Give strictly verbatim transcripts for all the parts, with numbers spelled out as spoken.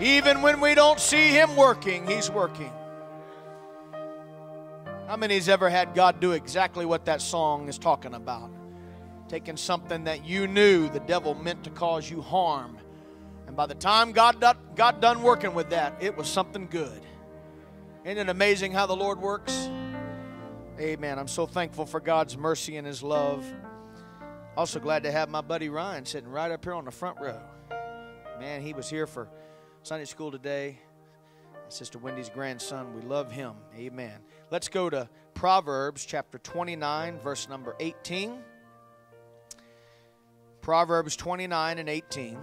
Even when we don't see Him working, He's working. How many's ever had God do exactly what that song is talking about? Taking something that you knew the devil meant to cause you harm. And by the time God done, God done working with that, it was something good. Isn't it amazing how the Lord works? Amen. I'm so thankful for God's mercy and His love. Also glad to have my buddy Ryan sitting right up here on the front row. Man, he was here for Sunday school today. Sister Wendy's grandson, we love him. Amen. Let's go to Proverbs chapter twenty-nine, verse number eighteen. Proverbs twenty-nine and eighteen.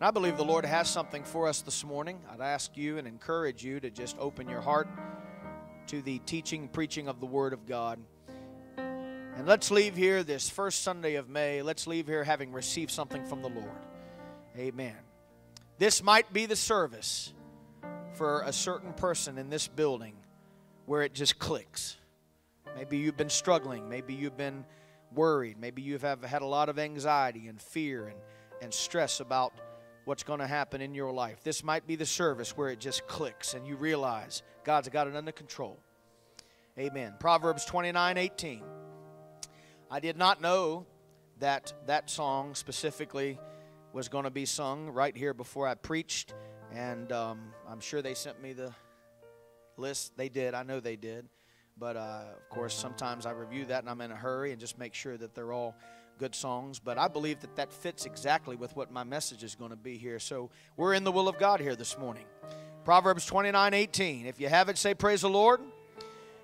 And I believe the Lord has something for us this morning. I'd ask you and encourage you to just open your heart to the teaching, preaching of the Word of God. And let's leave here this first Sunday of May. Let's leave here having received something from the Lord. Amen. This might be the service for a certain person in this building where it just clicks. Maybe you've been struggling. Maybe you've been worried. Maybe you have had a lot of anxiety and fear and, and stress about what's going to happen in your life. This might be the service where it just clicks and you realize God's got it under control. Amen. Proverbs twenty-nine eighteen. I did not know that that song specifically was going to be sung right here before I preached, and um, I'm sure they sent me the list. They did. I know they did. But, uh, of course, sometimes I review that, and I'm in a hurry and just make sure that they're all good songs. But I believe that that fits exactly with what my message is going to be here. So we're in the will of God here this morning. Proverbs twenty-nine eighteen. If you have it, say praise the Lord.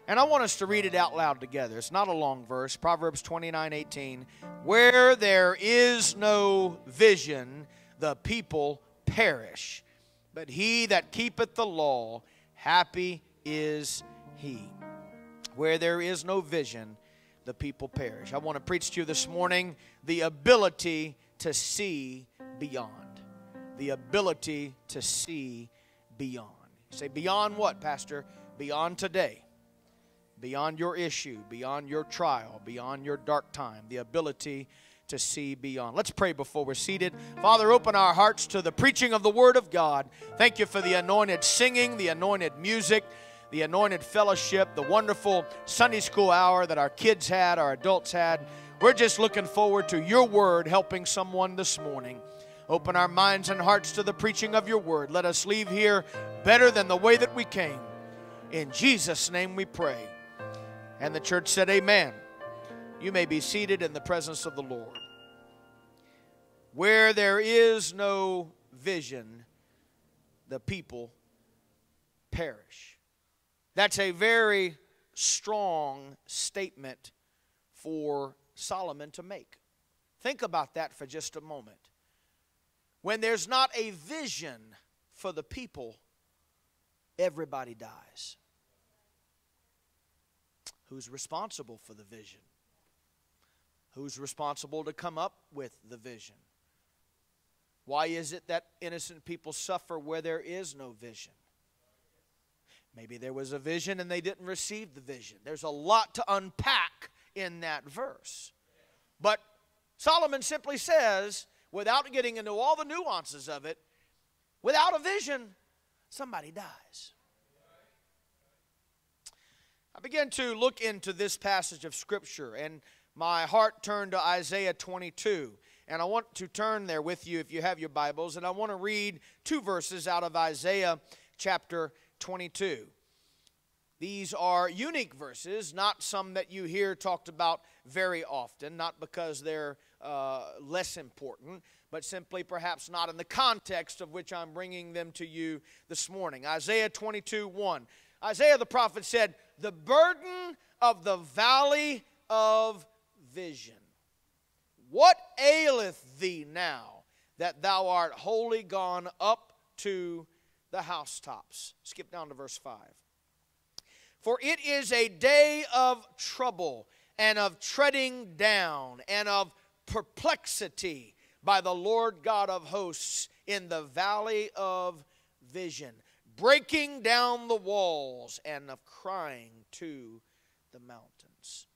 And I want us to read it out loud together. It's not a long verse. Proverbs twenty-nine eighteen. Where there is no vision, the people perish. But he that keepeth the law, happy is he. Where there is no vision, the people perish. I want to preach to you this morning the ability to see beyond. The ability to see beyond. You say, beyond what, Pastor? Beyond today. Beyond your issue, beyond your trial, beyond your dark time, the ability to see beyond. Let's pray before we're seated. Father, open our hearts to the preaching of the Word of God. Thank you for the anointed singing, the anointed music, the anointed fellowship, the wonderful Sunday school hour that our kids had, our adults had. We're just looking forward to your Word helping someone this morning. Open our minds and hearts to the preaching of your Word. Let us leave here better than the way that we came. In Jesus' name we pray. And the church said, amen. You may be seated in the presence of the Lord. Where there is no vision, the people perish. That's a very strong statement for Solomon to make. Think about that for just a moment. When there's not a vision for the people, everybody dies. Who's responsible for the vision? Who's responsible to come up with the vision? Why is it that innocent people suffer where there is no vision? Maybe there was a vision and they didn't receive the vision. There's a lot to unpack in that verse. But Solomon simply says, without getting into all the nuances of it, without a vision, somebody dies. I began to look into this passage of Scripture, and my heart turned to Isaiah twenty-two. And I want to turn there with you if you have your Bibles, and I want to read two verses out of Isaiah chapter twenty-two. These are unique verses, not some that you hear talked about very often, not because they're uh, less important, but simply perhaps not in the context of which I'm bringing them to you this morning. Isaiah twenty-two one. Isaiah the prophet said, the burden of the valley of vision. What aileth thee now that thou art wholly gone up to the housetops? Skip down to verse five. For it is a day of trouble and of treading down and of perplexity by the Lord God of hosts in the valley of vision. Breaking down the walls and of crying to the mountains.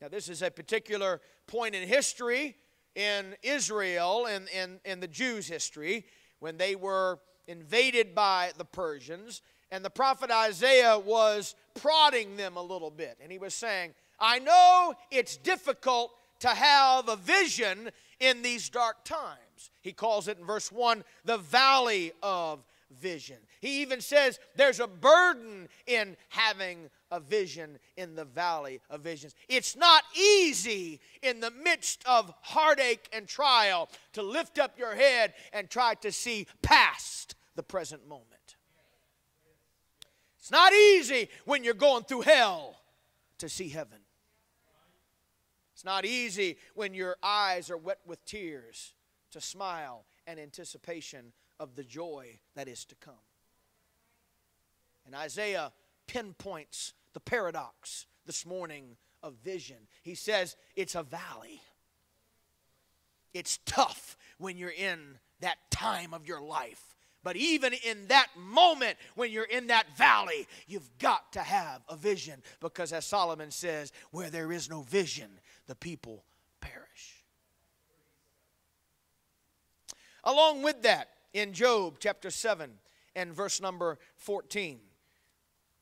Now, this is a particular point in history in Israel and in, in, in the Jews' history when they were invaded by the Persians. And the prophet Isaiah was prodding them a little bit. And he was saying, I know it's difficult to have a vision in these dark times. He calls it in verse one, the valley of vision. He even says there's a burden in having a vision in the valley of visions. It's not easy in the midst of heartache and trial to lift up your head and try to see past the present moment. It's not easy when you're going through hell to see heaven. It's not easy when your eyes are wet with tears to smile in anticipation of the joy that is to come. And Isaiah pinpoints the paradox this morning of vision. He says it's a valley. It's tough when you're in that time of your life. But even in that moment, when you're in that valley, you've got to have a vision. Because as Solomon says, where there is no vision, the people perish. Along with that, in Job chapter seven and verse number fourteen,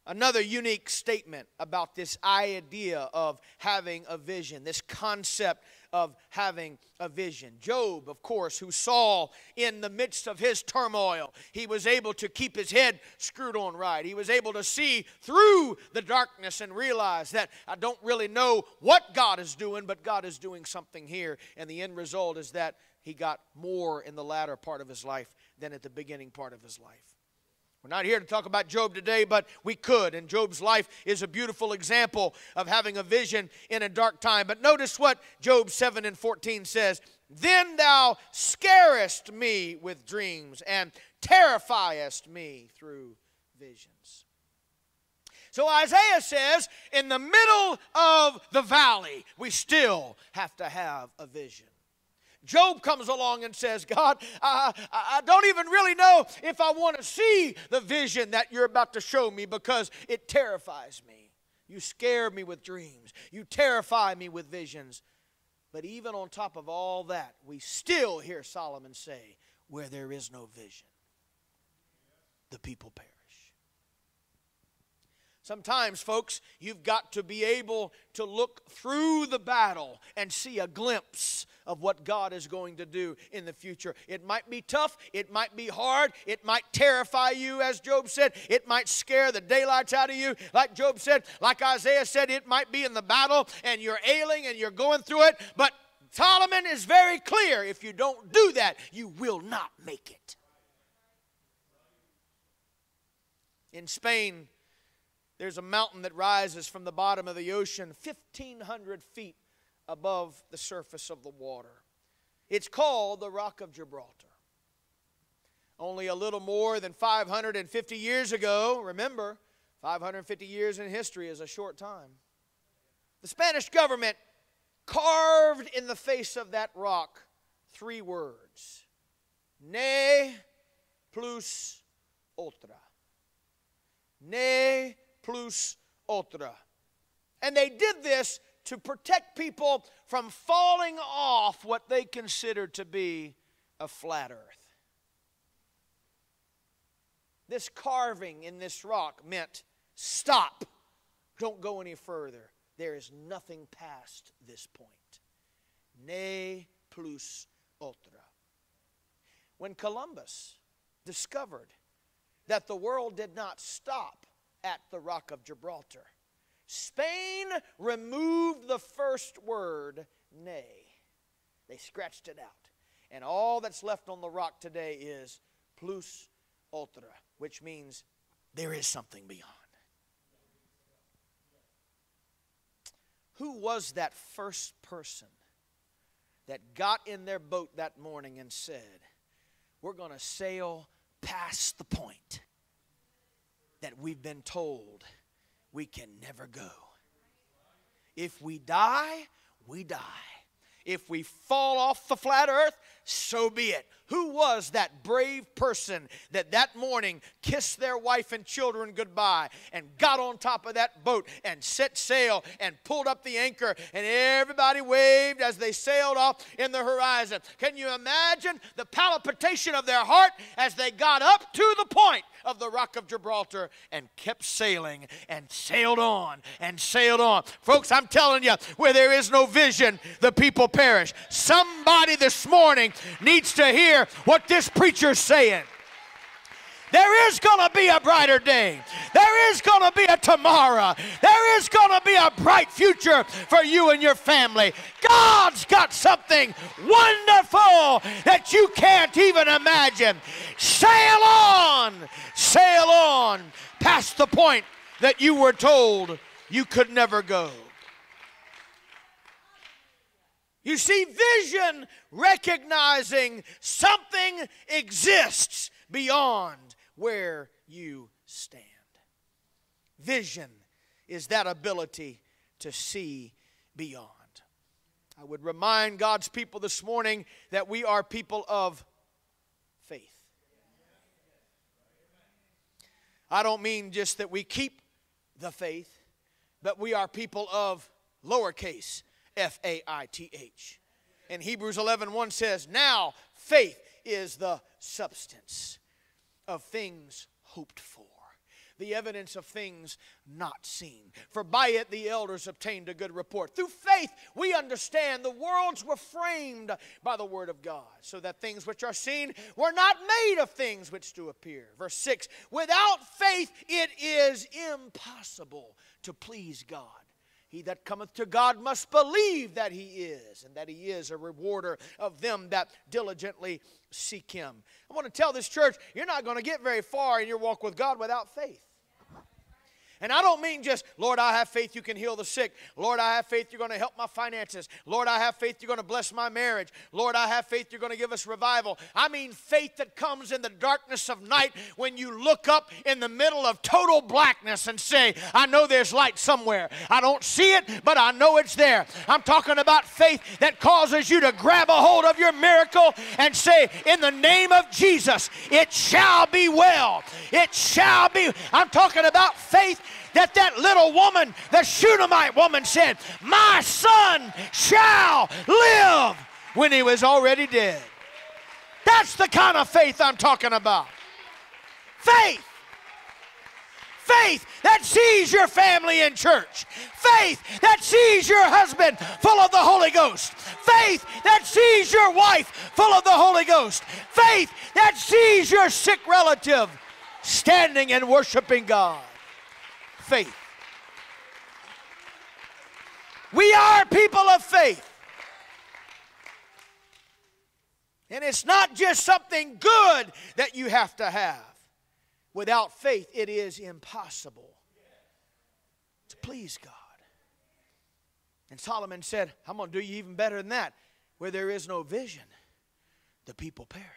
another unique statement about this idea of having a vision, this concept of having a vision. Job, of course, who saw in the midst of his turmoil, he was able to keep his head screwed on right. He was able to see through the darkness and realize that I don't really know what God is doing, but God is doing something here. And the end result is that he got more in the latter part of his life than at the beginning part of his life. We're not here to talk about Job today, but we could. And Job's life is a beautiful example of having a vision in a dark time. But notice what Job seven and fourteen says. Then thou scarest me with dreams and terrifiest me through visions. So Isaiah says, in the middle of the valley, we still have to have a vision. Job comes along and says, God, I, I don't even really know if I want to see the vision that you're about to show me because it terrifies me. You scare me with dreams. You terrify me with visions. But even on top of all that, we still hear Solomon say, where there is no vision, the people perish. Sometimes, folks, you've got to be able to look through the battle and see a glimpse of what God is going to do in the future. It might be tough. It might be hard. It might terrify you, as Job said. It might scare the daylights out of you, like Job said. Like Isaiah said, it might be in the battle, and you're ailing, and you're going through it. But Solomon is very clear. If you don't do that, you will not make it. In Spain, there's a mountain that rises from the bottom of the ocean fifteen hundred feet above the surface of the water. It's called the Rock of Gibraltar. Only a little more than five hundred fifty years ago, remember, five hundred fifty years in history is a short time, the Spanish government carved in the face of that rock three words: Ne plus ultra. Ne plus ultra. And they did this to protect people from falling off what they considered to be a flat earth. This carving in this rock meant stop. Don't go any further. There is nothing past this point. Ne plus ultra. When Columbus discovered that the world did not stop at the Rock of Gibraltar, Spain removed the first word, nay. They scratched it out. And all that's left on the rock today is plus ultra, which means there is something beyond. Who was that first person that got in their boat that morning and said, we're going to sail past the point that we've been told we can never go? If we die, we die. If we fall off the flat earth, so be it. Who was that brave person that that morning kissed their wife and children goodbye and got on top of that boat and set sail and pulled up the anchor and everybody waved as they sailed off in the horizon? Can you imagine the palpitation of their heart as they got up to the point of the Rock of Gibraltar and kept sailing and sailed on and sailed on? Folks, I'm telling you, where there is no vision, the people perish. Somebody this morning needs to hear what this preacher's saying. There is going to be a brighter day. There is going to be a tomorrow. There is going to be a bright future for you and your family. God's got something wonderful that you can't even imagine. Sail on, sail on, past the point that you were told you could never go. You see, vision recognizing something exists beyond where you stand. Vision is that ability to see beyond. I would remind God's people this morning that we are people of faith. I don't mean just that we keep the faith, but we are people of lowercase F A I T H. And Hebrews eleven one says, now faith is the substance of things hoped for, the evidence of things not seen. For by it the elders obtained a good report. Through faith we understand the worlds were framed by the word of God, so that things which are seen were not made of things which do appear. Verse six, without faith it is impossible to please God. He that cometh to God must believe that he is, and that he is a rewarder of them that diligently seek him. I want to tell this church, you're not going to get very far in your walk with God without faith. And I don't mean just, Lord, I have faith you can heal the sick. Lord, I have faith you're going to help my finances. Lord, I have faith you're going to bless my marriage. Lord, I have faith you're going to give us revival. I mean faith that comes in the darkness of night when you look up in the middle of total blackness and say, I know there's light somewhere. I don't see it, but I know it's there. I'm talking about faith that causes you to grab a hold of your miracle and say, in the name of Jesus, it shall be well. It shall be. I'm talking about faith that that little woman, the Shunammite woman, said, my son shall live, when he was already dead. That's the kind of faith I'm talking about. Faith. Faith that sees your family in church. Faith that sees your husband full of the Holy Ghost. Faith that sees your wife full of the Holy Ghost. Faith that sees your sick relative standing and worshiping God. Faith. We are people of faith. And it's not just something good that you have to have. Without faith, it is impossible to please God. And Solomon said, I'm going to do you even better than that. Where there is no vision, the people perish.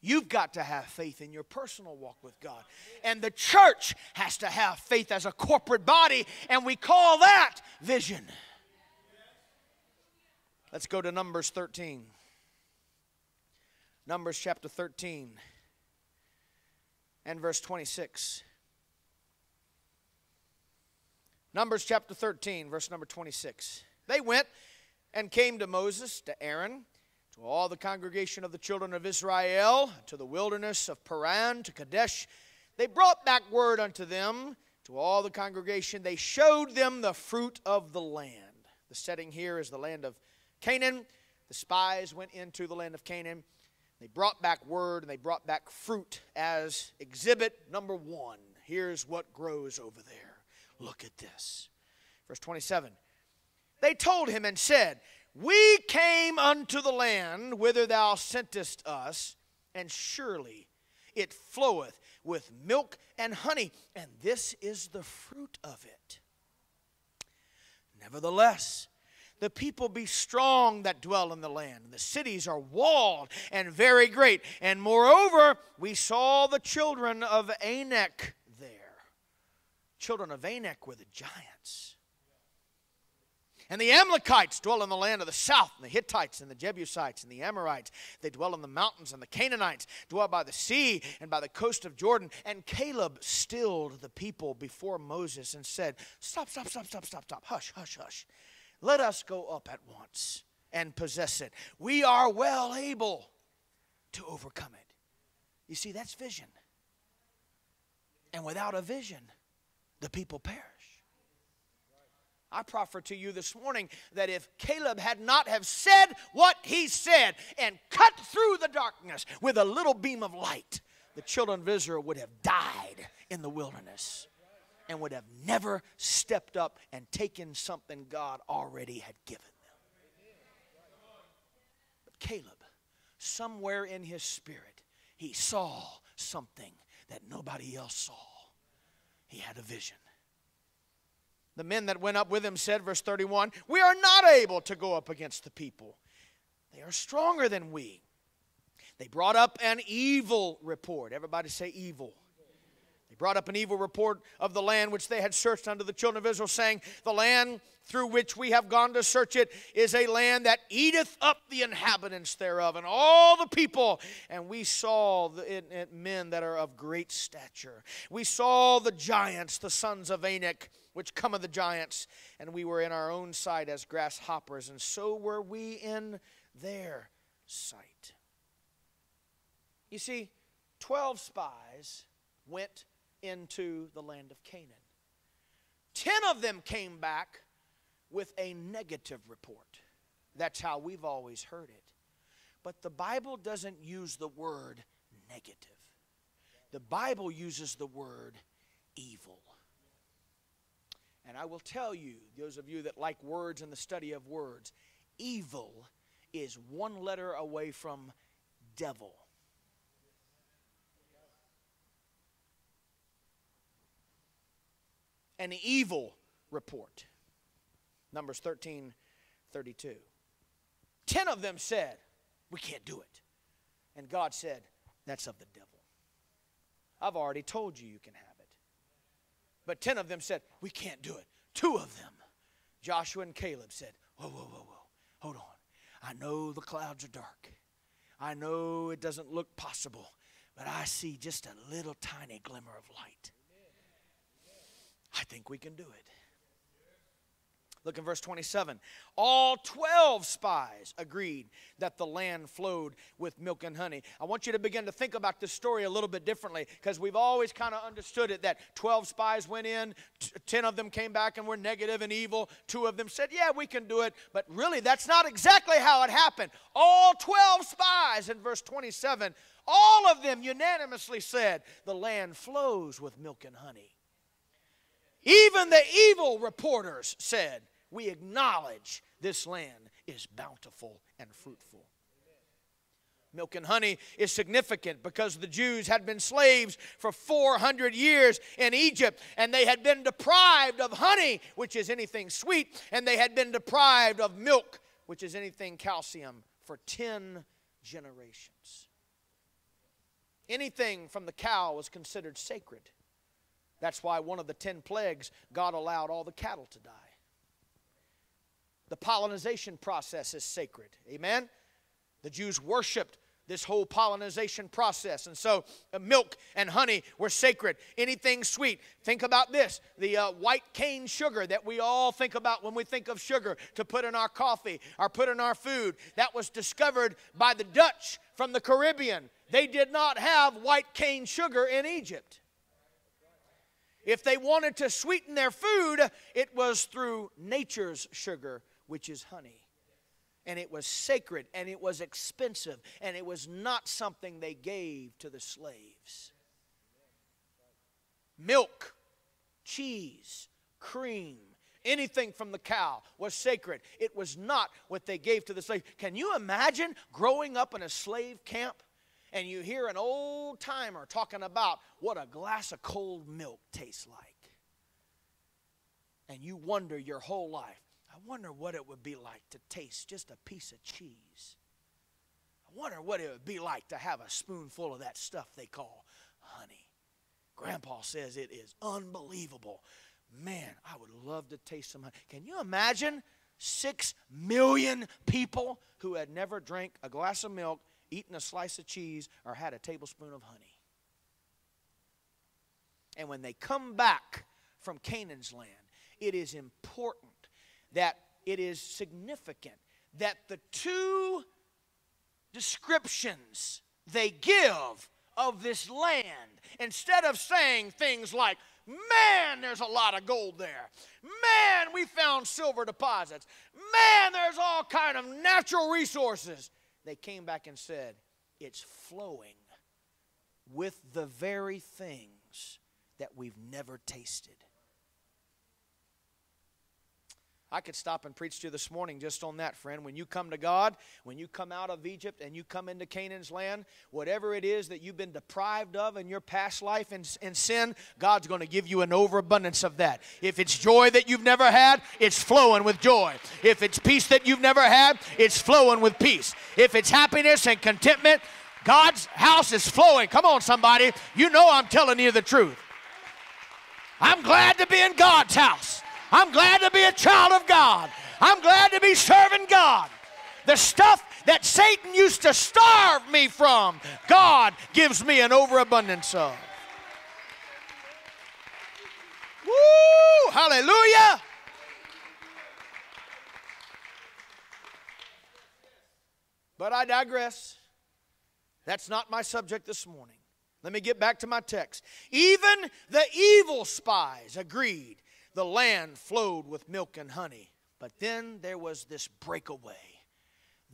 You've got to have faith in your personal walk with God. And the church has to have faith as a corporate body, and we call that vision. Let's go to Numbers thirteen. Numbers chapter thirteen and verse twenty-six. Numbers chapter thirteen, verse number twenty-six. They went and came to Moses, to Aaron, to all the congregation of the children of Israel, to the wilderness of Paran, to Kadesh. They brought back word unto them, to all the congregation. They showed them the fruit of the land. The setting here is the land of Canaan. The spies went into the land of Canaan. They brought back word and they brought back fruit as exhibit number one. Here's what grows over there. Look at this. Verse twenty-seven. They told him and said, we came unto the land whither thou sentest us, and surely it floweth with milk and honey, and this is the fruit of it. Nevertheless, the people be strong that dwell in the land. The cities are walled and very great. And moreover, we saw the children of Anak there. Children of Anak were the giants. And the Amalekites dwell in the land of the south, and the Hittites and the Jebusites and the Amorites. They dwell in the mountains, and the Canaanites dwell by the sea and by the coast of Jordan. And Caleb stilled the people before Moses and said, Stop, stop, stop, stop, stop, stop. Hush, hush, hush. Let us go up at once and possess it. We are well able to overcome it. You see, that's vision. And without a vision, the people perish. I proffer to you this morning that if Caleb had not have said what he said and cut through the darkness with a little beam of light, the children of Israel would have died in the wilderness and would have never stepped up and taken something God already had given them. But Caleb, somewhere in his spirit, he saw something that nobody else saw. He had a vision. The men that went up with him said, verse thirty-one, we are not able to go up against the people. They are stronger than we. They brought up an evil report. Everybody say evil. They brought up an evil report of the land which they had searched unto the children of Israel, saying, the land through which we have gone to search it is a land that eateth up the inhabitants thereof and all the people. And we saw the it, it, men that are of great stature. We saw the giants, the sons of Anak, which come of the giants. And we were in our own sight as grasshoppers, and so were we in their sight. You see, twelve spies went into the land of Canaan. Ten of them came back with a negative report. That's how we've always heard it. But the Bible doesn't use the word negative. The Bible uses the word evil. And I will tell you, those of you that like words and the study of words, evil is one letter away from devil. An evil report. Numbers thirteen thirty-two. Ten of them said, we can't do it. And God said, that's of the devil. I've already told you you can have it. But ten of them said, we can't do it. Two of them, Joshua and Caleb, said, whoa, whoa, whoa, whoa, hold on. I know the clouds are dark. I know it doesn't look possible. But I see just a little tiny glimmer of light. I think we can do it. Look in verse twenty-seven. All twelve spies agreed that the land flowed with milk and honey. I want you to begin to think about this story a little bit differently, because we've always kind of understood it that twelve spies went in, ten of them came back and were negative and evil, two of them said, yeah, we can do it. But really, that's not exactly how it happened. All twelve spies in verse twenty-seven, all of them unanimously said, the land flows with milk and honey. Even the evil reporters said, we acknowledge this land is bountiful and fruitful. Milk and honey is significant because the Jews had been slaves for four hundred years in Egypt, and they had been deprived of honey, which is anything sweet, and they had been deprived of milk, which is anything calcium, for ten generations. Anything from the cow was considered sacred. That's why one of the ten plagues, God allowed all the cattle to die. The pollination process is sacred. Amen? The Jews worshipped this whole pollination process. And so uh, milk and honey were sacred. Anything sweet. Think about this. The uh, white cane sugar that we all think about when we think of sugar to put in our coffee or put in our food. That was discovered by the Dutch from the Caribbean. They did not have white cane sugar in Egypt. If they wanted to sweeten their food, it was through nature's sugar, which is honey. And it was sacred, and it was expensive, and it was not something they gave to the slaves. Milk, cheese, cream, anything from the cow was sacred. It was not what they gave to the slaves. Can you imagine growing up in a slave camp? And you hear an old timer talking about what a glass of cold milk tastes like. And you wonder your whole life, I wonder what it would be like to taste just a piece of cheese. I wonder what it would be like to have a spoonful of that stuff they call honey. Grandpa says it is unbelievable. Man, I would love to taste some honey. Can you imagine Six million people who had never drank a glass of milk, eaten a slice of cheese, or had a tablespoon of honey. And when they come back from Canaan's land, it is important that it is significant that the two descriptions they give of this land, instead of saying things like, man, there's a lot of gold there. Man, we found silver deposits. Man, there's all kind of natural resources. They came back and said, it's flowing with the very things that we've never tasted. I could stop and preach to you this morning just on that, friend. When you come to God, when you come out of Egypt and you come into Canaan's land, whatever it is that you've been deprived of in your past life and, and sin, God's going to give you an overabundance of that. If it's joy that you've never had, it's flowing with joy. If it's peace that you've never had, it's flowing with peace. If it's happiness and contentment, God's house is flowing. Come on, somebody. You know I'm telling you the truth. I'm glad to be in God's house. I'm glad to be a child of God. I'm glad to be serving God. The stuff that Satan used to starve me from, God gives me an overabundance of. Woo! Hallelujah! But I digress. That's not my subject this morning. Let me get back to my text. Even the evil spies agreed. The land flowed with milk and honey. But then there was this breakaway.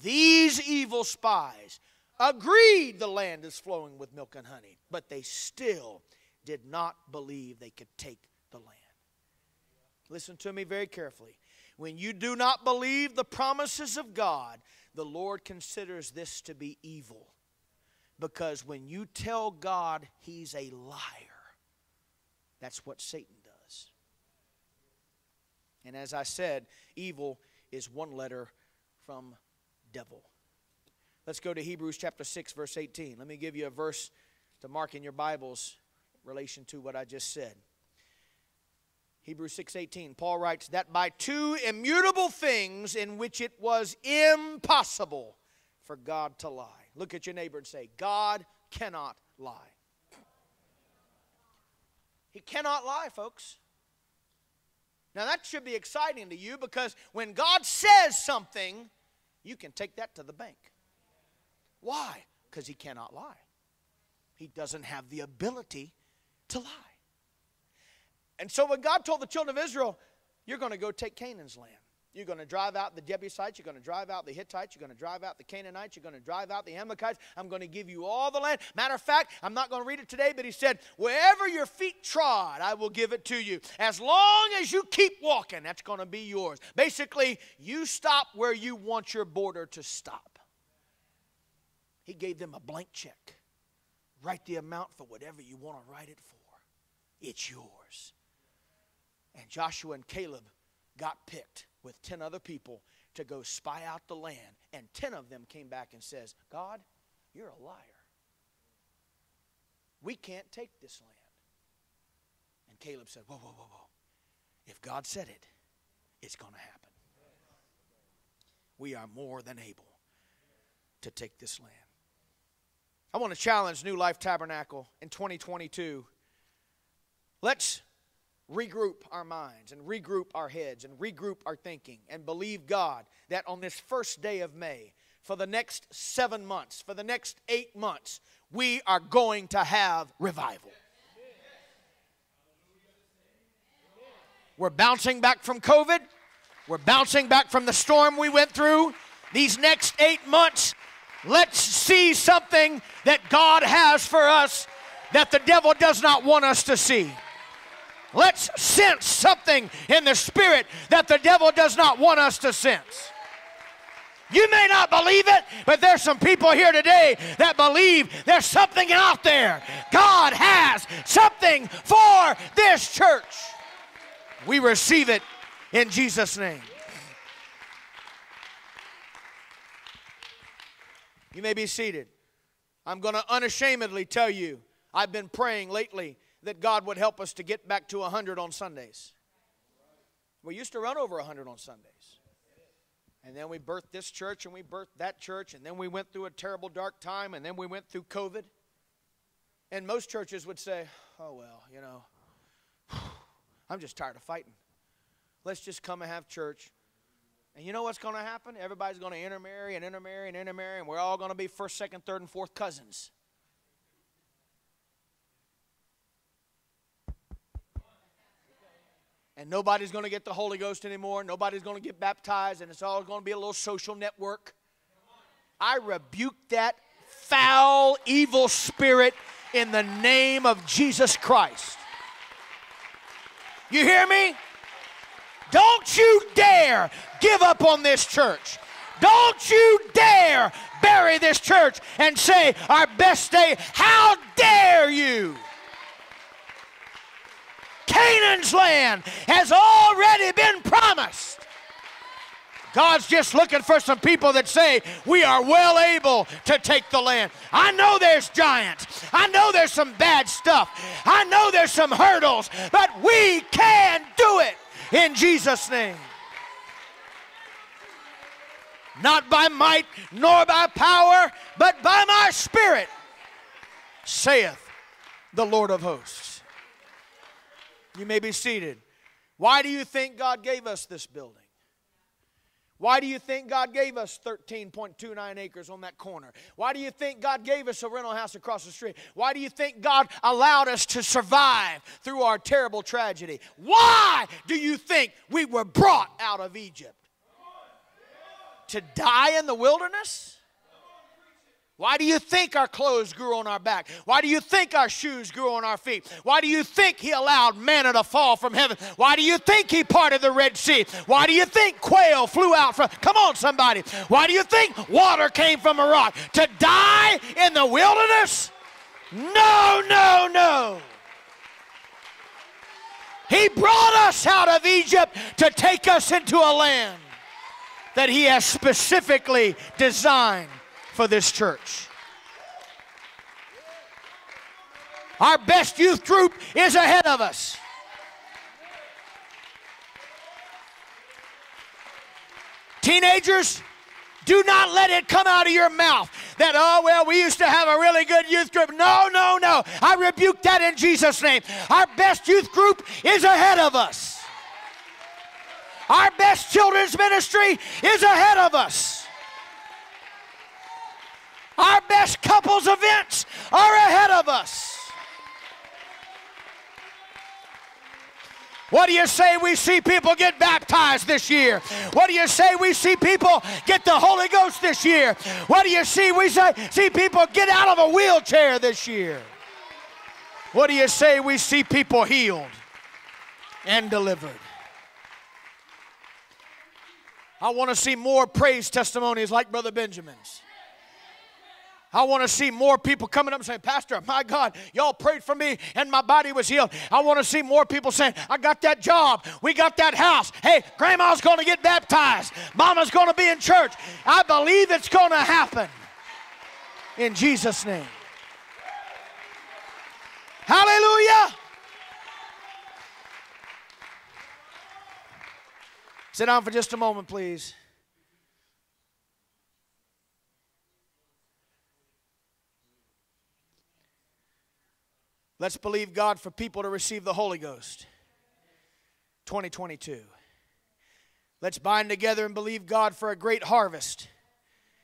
These evil spies agreed the land is flowing with milk and honey, but they still did not believe they could take the land. Listen to me very carefully. When you do not believe the promises of God, the Lord considers this to be evil. Because when you tell God He's a liar, that's what Satan does. And as I said, evil is one letter from devil. Let's go to Hebrews chapter six, verse eighteen. Let me give you a verse to mark in your Bibles in relation to what I just said. Hebrews six eighteen, Paul writes, that by two immutable things in which it was impossible for God to lie. Look at your neighbor and say, God cannot lie. He cannot lie, folks. Now that should be exciting to you, because when God says something, you can take that to the bank. Why? Because He cannot lie. He doesn't have the ability to lie. And so when God told the children of Israel, you're going to go take Canaan's land. You're going to drive out the Jebusites. You're going to drive out the Hittites. You're going to drive out the Canaanites. You're going to drive out the Amalekites. I'm going to give you all the land. Matter of fact, I'm not going to read it today, but He said, wherever your feet trod, I will give it to you. As long as you keep walking, that's going to be yours. Basically, you stop where you want your border to stop. He gave them a blank check. Write the amount for whatever you want to write it for. It's yours. And Joshua and Caleb got picked with ten other people to go spy out the land. And ten of them came back and says, God, you're a liar. We can't take this land. And Caleb said, whoa, whoa, whoa, whoa. If God said it, it's going to happen. We are more than able to take this land. I want to challenge New Life Tabernacle in twenty twenty-two. Let's regroup our minds and regroup our heads and regroup our thinking and believe God that on this first day of May, for the next seven months, for the next eight months, we are going to have revival. We're bouncing back from COVID. We're bouncing back from the storm we went through. These next eight months, let's see something that God has for us that the devil does not want us to see. Let's sense something in the spirit that the devil does not want us to sense. You may not believe it, but there's some people here today that believe there's something out there. God has something for this church. We receive it in Jesus' name. You may be seated. I'm going to unashamedly tell you, I've been praying lately that God would help us to get back to one hundred on Sundays. We used to run over one hundred on Sundays. And then we birthed this church, and we birthed that church, and then we went through a terrible dark time, and then we went through COVID. And most churches would say, oh, well, you know, I'm just tired of fighting. Let's just come and have church. And you know what's going to happen? Everybody's going to intermarry and intermarry and intermarry, and we're all going to be first, second, third, and fourth cousins. And nobody's going to get the Holy Ghost anymore. Nobody's going to get baptized. And it's all going to be a little social network. I rebuke that foul, evil spirit in the name of Jesus Christ. You hear me? Don't you dare give up on this church. Don't you dare bury this church and say, our best day, how dare you? Canaan's land has already been promised. God's just looking for some people that say, we are well able to take the land. I know there's giants. I know there's some bad stuff. I know there's some hurdles, but we can do it in Jesus' name. Not by might nor by power, but by my spirit, saith the Lord of hosts. You may be seated. Why do you think God gave us this building? Why do you think God gave us thirteen point two nine acres on that corner? Why do you think God gave us a rental house across the street? Why do you think God allowed us to survive through our terrible tragedy? Why do you think we were brought out of Egypt? To die in the wilderness? Why do you think our clothes grew on our back? Why do you think our shoes grew on our feet? Why do you think he allowed manna to fall from heaven? Why do you think he parted the Red Sea? Why do you think quail flew out from, come on somebody. Why do you think water came from a rock? To die in the wilderness? No, no, no. He brought us out of Egypt to take us into a land that he has specifically designed for this church. Our best youth group is ahead of us. Teenagers, do not let it come out of your mouth that, oh, well, we used to have a really good youth group. No, no, no. I rebuke that in Jesus' name. Our best youth group is ahead of us. Our best children's ministry is ahead of us. Our best couples events are ahead of us. What do you say we see people get baptized this year? What do you say we see people get the Holy Ghost this year? What do you see we say, see people get out of a wheelchair this year? What do you say we see people healed and delivered? I want to see more praise testimonies like Brother Benjamin's. I want to see more people coming up and saying, Pastor, my God, y'all prayed for me and my body was healed. I want to see more people saying, I got that job. We got that house. Hey, grandma's going to get baptized. Mama's going to be in church. I believe it's going to happen in Jesus' name. Hallelujah. Sit down for just a moment, please. Let's believe God for people to receive the Holy Ghost. twenty twenty-two. Let's bind together and believe God for a great harvest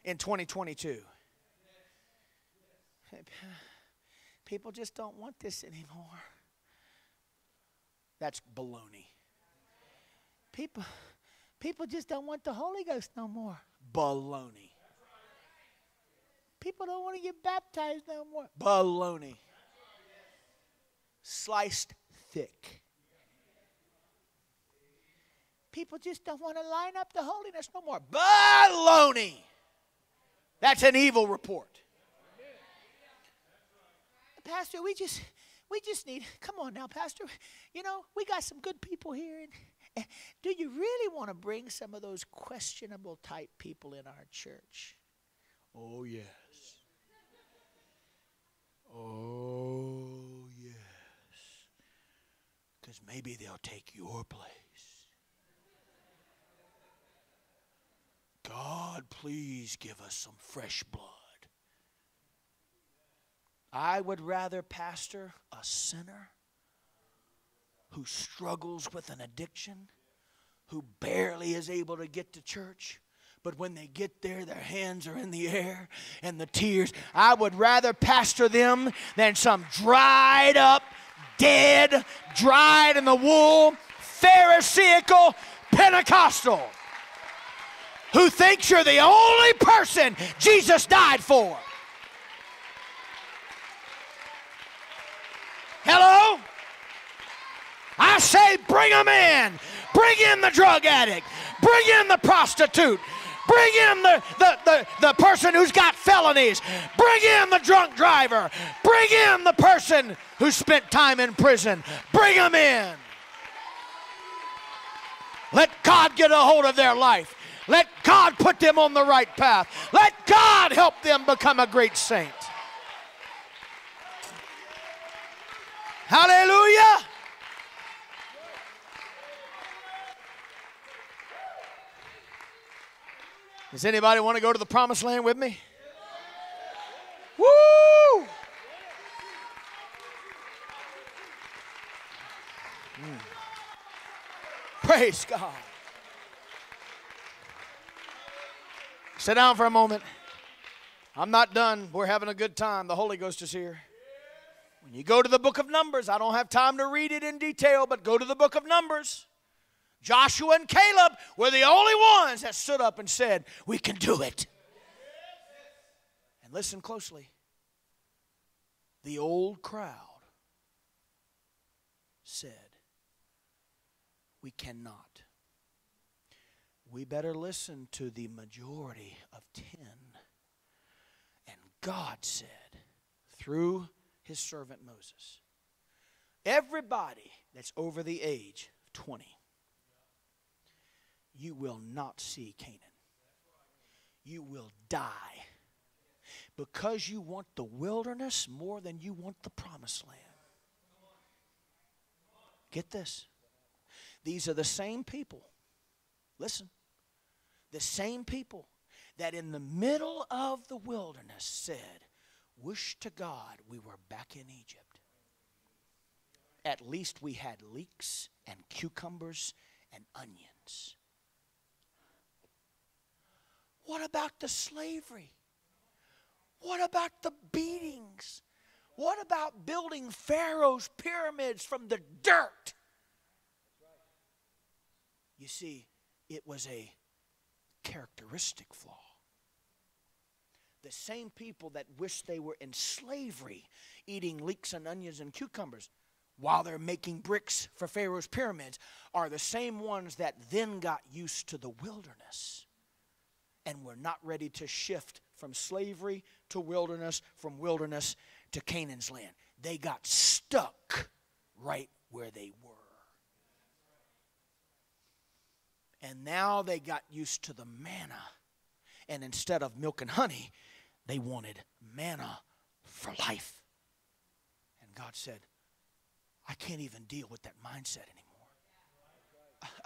in twenty twenty-two. People just don't want this anymore. That's baloney. People, people just don't want the Holy Ghost no more. Baloney. People don't want to get baptized no more. Baloney. Sliced thick. People just don't want to line up the holiness no more. Baloney. That's an evil report. Pastor, we just we just need, come on now, Pastor. You know, we got some good people here. And do you really want to bring some of those questionable type people in our church? Oh, yes. Oh, yes. Because maybe they'll take your place. please give us some fresh blood. I would rather pastor a sinner who struggles with an addiction, who barely is able to get to church, but when they get there, their hands are in the air and the tears. I would rather pastor them than some dried up, dead, dried in the wool, Pharisaical Pentecostal who thinks you're the only person Jesus died for. Hello? I say bring them in. Bring in the drug addict. Bring in the prostitute. Bring in the, the, the, the person who's got felonies. Bring in the drunk driver. Bring in the person who spent time in prison. Bring them in. Let God get a hold of their life. Let God put them on the right path. Let God help them become a great saint. Hallelujah. Does anybody want to go to the promised land with me? Woo! Mm. Praise God. Sit down for a moment. I'm not done. We're having a good time. The Holy Ghost is here. When you go to the book of Numbers, I don't have time to read it in detail, but go to the book of Numbers. Joshua and Caleb were the only ones that stood up and said, we can do it. And listen closely. The old crowd said, we cannot. We better listen to the majority of ten. And God said, through his servant Moses, everybody that's over the age of twenty, you will not see Canaan. You will die because you want the wilderness more than you want the promised land. Get this. These are the same people. Listen. The same people that in the middle of the wilderness said, wish to God we were back in Egypt. At least we had leeks and cucumbers and onions. What about the slavery? What about the beatings? What about building Pharaoh's pyramids from the dirt? You see, it was a characteristic flaw. The same people that wish they were in slavery, eating leeks and onions and cucumbers while they're making bricks for Pharaoh's pyramids, are the same ones that then got used to the wilderness. And we're not ready to shift from slavery to wilderness, from wilderness to Canaan's land. They got stuck right where they were. And now they got used to the manna. And instead of milk and honey, they wanted manna for life. And God said, I can't even deal with that mindset anymore.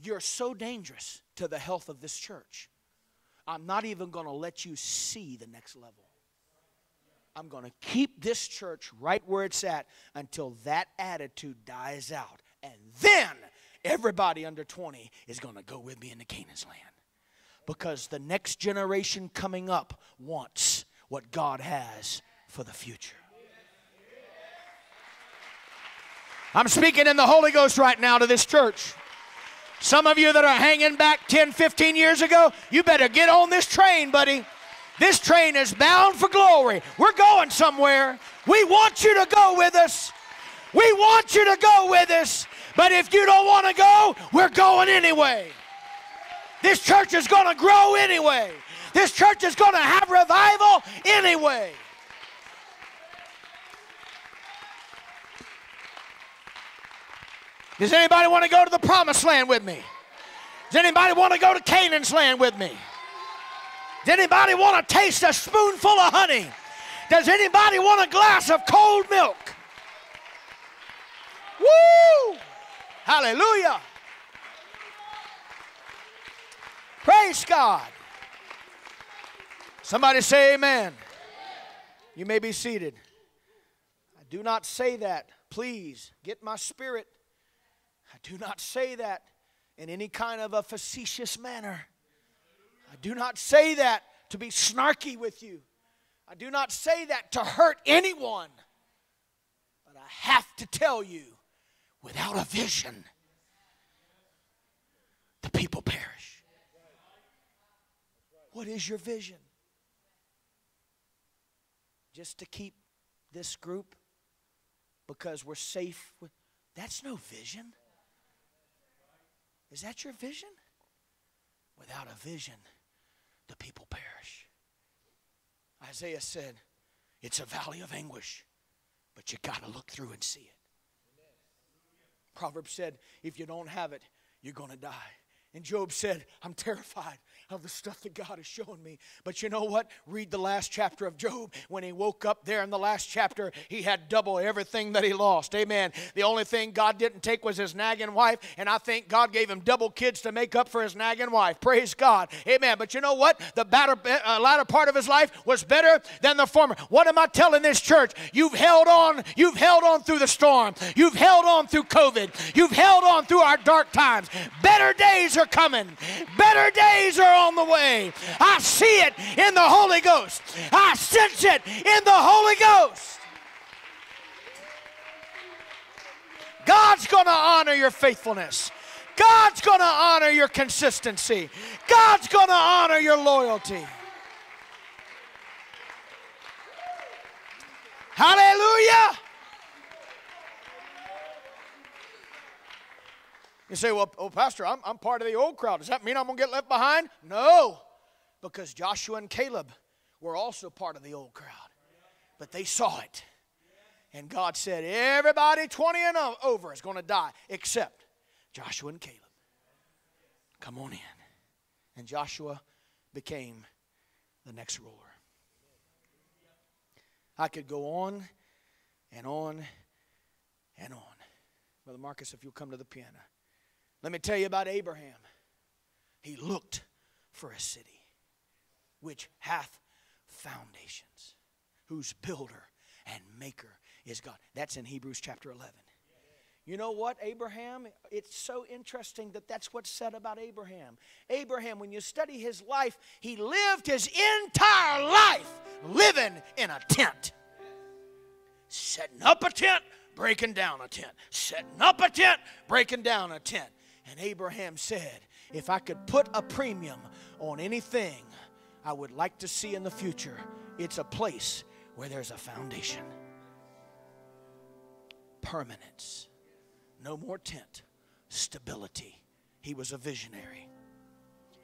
You're so dangerous to the health of this church. I'm not even going to let you see the next level. I'm going to keep this church right where it's at until that attitude dies out. And then everybody under twenty is going to go with me into Canaan's land. Because the next generation coming up wants what God has for the future. I'm speaking in the Holy Ghost right now to this church. Some of you that are hanging back ten, fifteen years ago, you better get on this train, buddy. This train is bound for glory. We're going somewhere. We want you to go with us. We want you to go with us. But if you don't want to go, we're going anyway. This church is going to grow anyway. This church is going to have revival anyway. Does anybody want to go to the promised land with me? Does anybody want to go to Canaan's land with me? Does anybody want to taste a spoonful of honey? Does anybody want a glass of cold milk? Woo! Hallelujah! Praise God. Somebody say amen. You may be seated. I do not say that. Please get my spirit. I do not say that in any kind of a facetious manner. I do not say that to be snarky with you. I do not say that to hurt anyone. But I have to tell you, without a vision, the people perish. What is your vision? Just to keep this group because we're safe with, that's no vision. Is that your vision? Without a vision, the people perish. Isaiah said, it's a valley of anguish, but you got to look through and see it. Proverbs said, if you don't have it, you're going to die. And Job said, I'm terrified of the stuff that God is showing me. But you know what? Read the last chapter of Job. When he woke up there in the last chapter, he had double everything that he lost. Amen. The only thing God didn't take was his nagging wife, and I think God gave him double kids to make up for his nagging wife. Praise God. Amen. But you know what? The batter, uh, latter part of his life was better than the former. What am I telling this church? You've held on. You've held on through the storm. You've held on through COVID. You've held on through our dark times. Better days are coming. Better days are on the way. I see it in the Holy Ghost. I sense it in the Holy Ghost. God's going to honor your faithfulness. God's going to honor your consistency. God's going to honor your loyalty. Hallelujah. You say, well, oh, Pastor, I'm, I'm part of the old crowd. Does that mean I'm going to get left behind? No, because Joshua and Caleb were also part of the old crowd. But they saw it. And God said, everybody twenty and over is going to die except Joshua and Caleb. Come on in. And Joshua became the next ruler. I could go on and on and on. Brother Marcus, if you'll come to the piano. Let me tell you about Abraham. He looked for a city which hath foundations, whose builder and maker is God. That's in Hebrews chapter eleven. You know what, Abraham? It's so interesting that that's what's said about Abraham. Abraham, when you study his life, he lived his entire life living in a tent. Setting up a tent, breaking down a tent. Setting up a tent, breaking down a tent. And Abraham said, if I could put a premium on anything I would like to see in the future, it's a place where there's a foundation. Permanence. No more tent. Stability. He was a visionary.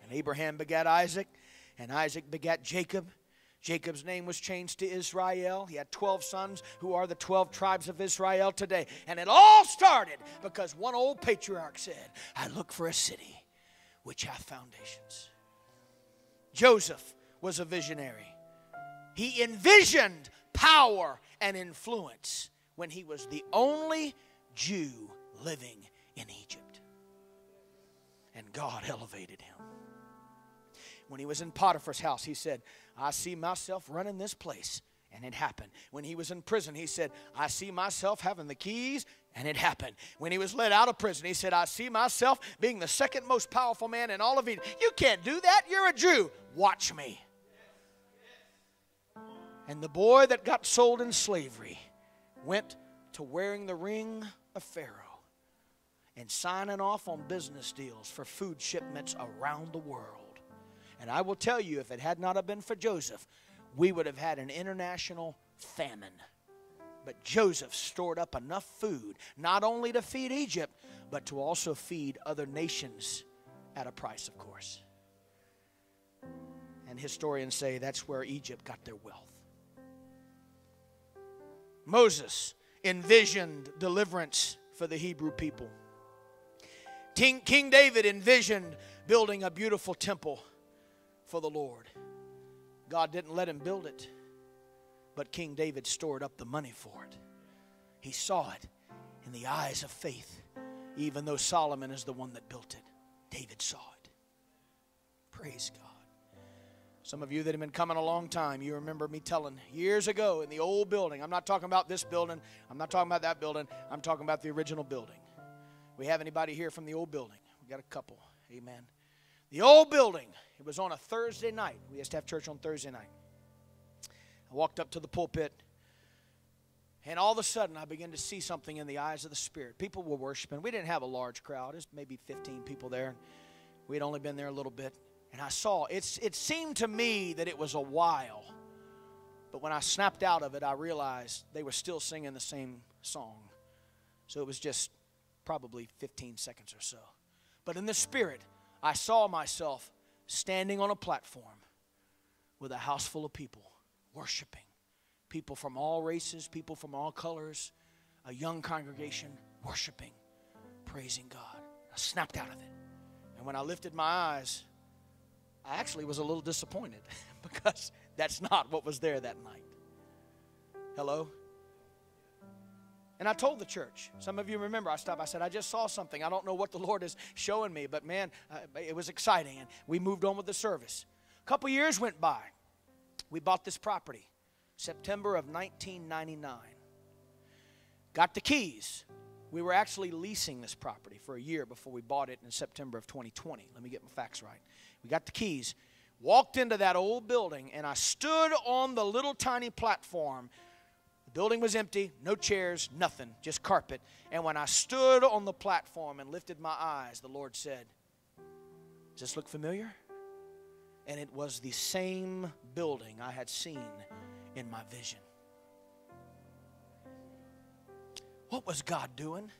And Abraham begat Isaac, and Isaac begat Jacob. Jacob's name was changed to Israel. He had twelve sons who are the twelve tribes of Israel today. And it all started because one old patriarch said, I look for a city which hath foundations. Joseph was a visionary. He envisioned power and influence when he was the only Jew living in Egypt. And God elevated him. When he was in Potiphar's house, he said, I see myself running this place, and it happened. When he was in prison, he said, I see myself having the keys, and it happened. When he was let out of prison, he said, I see myself being the second most powerful man in all of Egypt. You can't do that. You're a Jew. Watch me. And the boy that got sold in slavery went to wearing the ring of Pharaoh and signing off on business deals for food shipments around the world. And I will tell you, if it had not have been for Joseph, we would have had an international famine. But Joseph stored up enough food, not only to feed Egypt, but to also feed other nations at a price, of course. And historians say that's where Egypt got their wealth. Moses envisioned deliverance for the Hebrew people. King David envisioned building a beautiful temple for the Lord. God didn't let him build it, but King David stored up the money for it. He saw it in the eyes of faith, even though Solomon is the one that built it. David saw it. Praise God. Some of you that have been coming a long time, you remember me telling years ago in the old building. I'm not talking about this building. I'm not talking about that building. I'm talking about the original building. We have anybody here from the old building? We got a couple. Amen. The old building. It was on a Thursday night. We used to have church on Thursday night. I walked up to the pulpit, and all of a sudden I began to see something in the eyes of the Spirit. People were worshiping. We didn't have a large crowd. There's maybe fifteen people there. We'd only been there a little bit. And I saw, it's, it seemed to me that it was a while. But when I snapped out of it, I realized they were still singing the same song. So it was just probably fifteen seconds or so. But in the Spirit, I saw myself standing on a platform with a house full of people, worshiping. People from all races, people from all colors, a young congregation worshiping, praising God. I snapped out of it. And when I lifted my eyes, I actually was a little disappointed because that's not what was there that night. Hello? And I told the church. Some of you remember I stopped. I said, I just saw something. I don't know what the Lord is showing me, but man, uh, it was exciting. And we moved on with the service. A couple years went by. We bought this property, September of nineteen ninety-nine. Got the keys. We were actually leasing this property for a year before we bought it in September of twenty twenty. Let me get my facts right. We got the keys, walked into that old building, and I stood on the little tiny platform. The building was empty, no chairs, nothing, just carpet. And when I stood on the platform and lifted my eyes, the Lord said, does this look familiar? And it was the same building I had seen in my vision. What was God doing?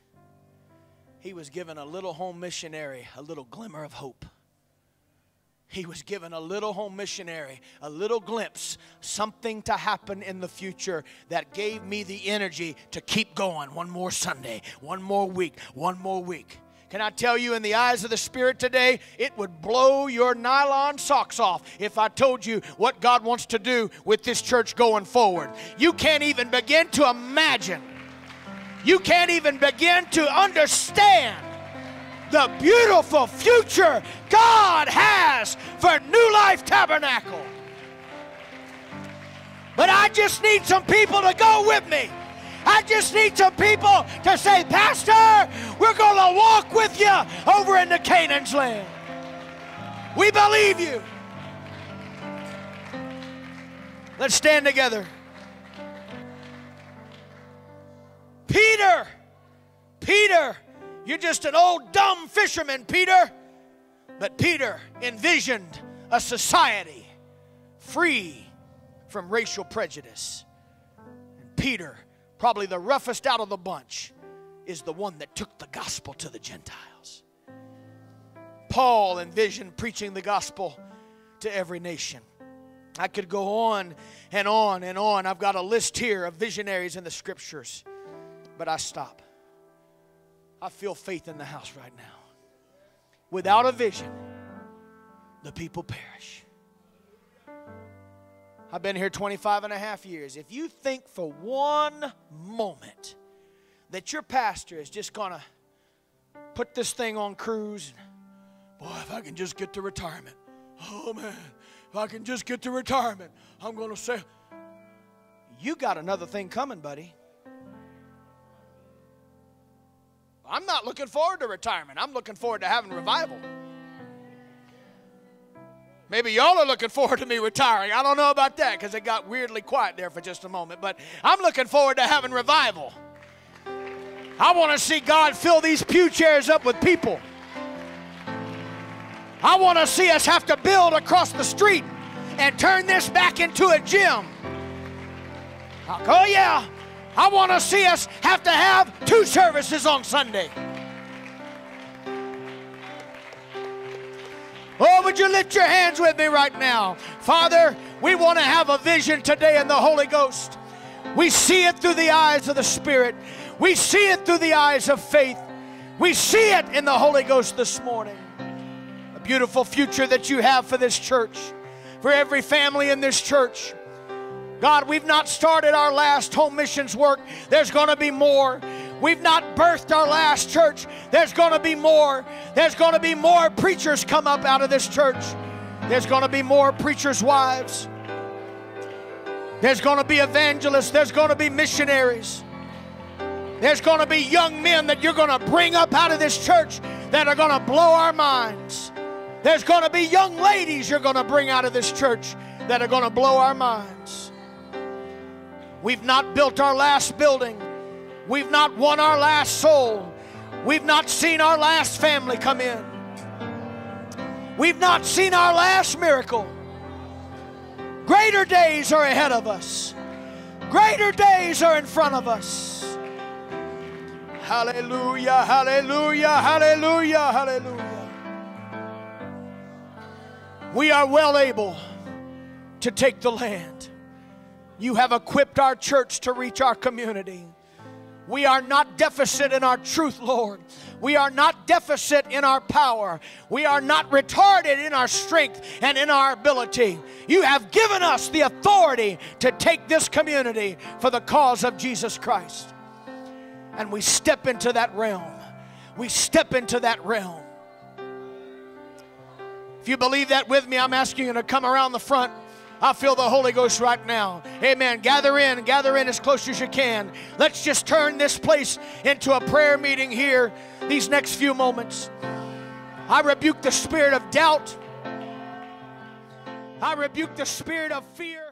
He was giving a little home missionary a little glimmer of hope. He was given a little home missionary, a little glimpse, something to happen in the future that gave me the energy to keep going one more Sunday, one more week, one more week. Can I tell you, in the eyes of the Spirit today, it would blow your nylon socks off if I told you what God wants to do with this church going forward. You can't even begin to imagine. You can't even begin to understand the beautiful future God has for New Life Tabernacle. But I just need some people to go with me. I just need some people to say, Pastor, we're going to walk with you over into Canaan's land. We believe you. Let's stand together. Peter, Peter, you're just an old dumb fisherman, Peter. But Peter envisioned a society free from racial prejudice. And Peter, probably the roughest out of the bunch, is the one that took the gospel to the Gentiles. Paul envisioned preaching the gospel to every nation. I could go on and on and on. I've got a list here of visionaries in the Scriptures, but I stop. I feel faith in the house right now. Without a vision, the people perish. I've been here twenty-five and a half years. If you think for one moment that your pastor is just going to put this thing on cruise, boy, if I can just get to retirement, oh man, if I can just get to retirement, I'm going to say, you got another thing coming, buddy. I'm not looking forward to retirement. I'm looking forward to having revival. Maybe y'all are looking forward to me retiring. I don't know about that because it got weirdly quiet there for just a moment. But I'm looking forward to having revival. I want to see God fill these pew chairs up with people. I want to see us have to build across the street and turn this back into a gym. Oh, yeah. I want to see us have to have two services on Sunday. Oh, would you lift your hands with me right now? Father, we want to have a vision today in the Holy Ghost. We see it through the eyes of the Spirit. We see it through the eyes of faith. We see it in the Holy Ghost this morning. A beautiful future that you have for this church, for every family in this church. God, we've not started our last home missions work. There's going to be more. We've not birthed our last church. There's going to be more. There's going to be more preachers come up out of this church. There's going to be more preachers' wives. There's going to be evangelists. There's going to be missionaries. There's going to be young men that you're going to bring up out of this church that are going to blow our minds. There's going to be young ladies you're going to bring out of this church that are going to blow our minds. We've not built our last building. We've not won our last soul. We've not seen our last family come in. We've not seen our last miracle. Greater days are ahead of us. Greater days are in front of us. Hallelujah, hallelujah, hallelujah, hallelujah. We are well able to take the land. You have equipped our church to reach our community. We are not deficit in our truth, Lord. We are not deficit in our power. We are not retarded in our strength and in our ability. You have given us the authority to take this community for the cause of Jesus Christ. And we step into that realm. We step into that realm. If you believe that with me, I'm asking you to come around the front. I feel the Holy Ghost right now. Amen. Gather in. Gather in as close as you can. Let's just turn this place into a prayer meeting here these next few moments. I rebuke the spirit of doubt. I rebuke the spirit of fear.